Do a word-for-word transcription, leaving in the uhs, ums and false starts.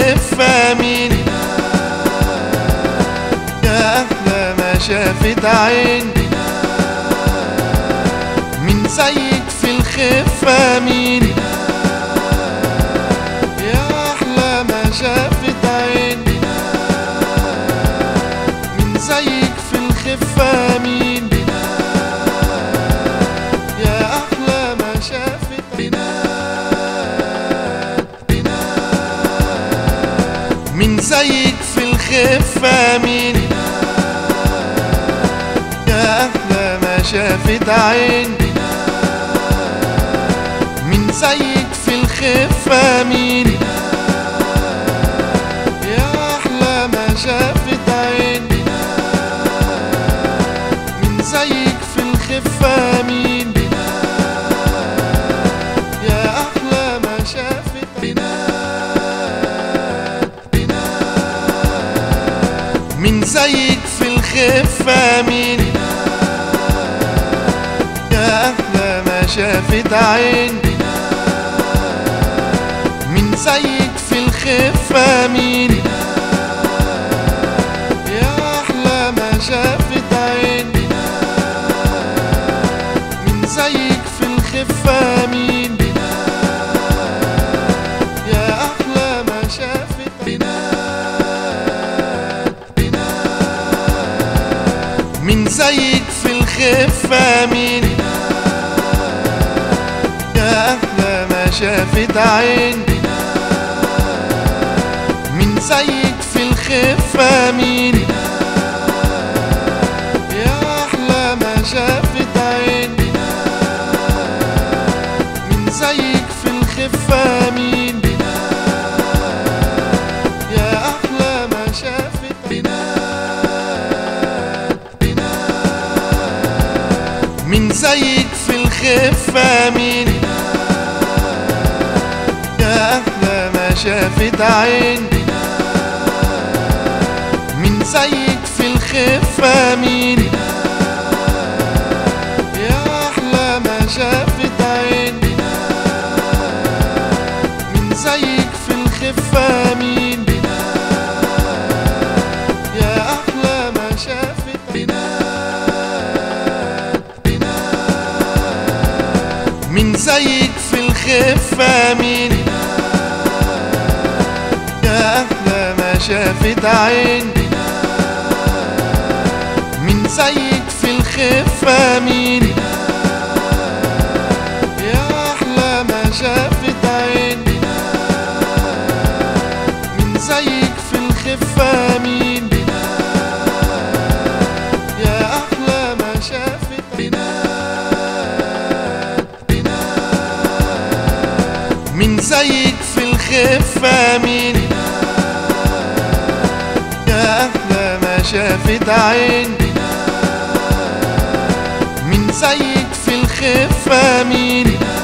فمين يا أحلى ما شافت عين من زيك في الخفة مين يا أحلى ما شافت عين من زيك في الخفة مين يا أحلى ما شافت عين من زيك في الخفة مين يا أحلى ما شافت عين زيك في الخفة مين يا أحلى ما شافت عين من زيك في الخفة مين يا أحلى ما شافت عين من زيك في الخفة مين يا أحلى ما شافت عين زيك في الخفة مين يا أحلى ما شافت عين من زيك في الخفة مين يا أحلى ما شافت عين من زيك في الخفة مين يا أحلى ما شافت عين زيك في الخفة مين يا أحلى ما شافت عين من زيك في الخفة مين يا أحلى ما شافت عين من زيك في الخفة مين يا أحلى ما شافت عين زيك في الخفة مين يا أحلى ما شافت عين من زيك في الخفة مين يا أحلى ما شافت عين من زيك في الخفة مين يا أحلى ما شافت عين زيك في الخفة مين يا أحلى ما شافت عين من زيك في الخفة مين يا أحلى ما شافت عين من زيك في الخفة مين يا أحلى ما شافت عين زيك في الخفة مين